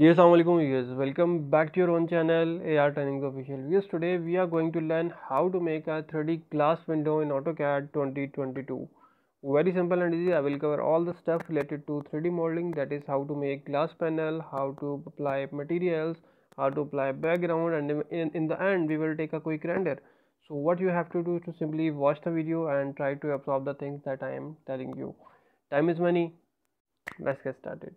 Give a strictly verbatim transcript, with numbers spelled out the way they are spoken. Dear Assalamualaikum viewers, welcome back to your own channel A R Trainings Official. Viewers, today we are going to learn how to make a three D glass window in AutoCAD twenty twenty-two. Very simple and easy. I will cover all the stuff related to three D modeling, that is how to make glass panel, how to apply materials, how to apply background, and in, in the end we will take a quick render. So what you have to do is to simply watch the video and try to absorb the things that I am telling you. Time is money. Let's get started.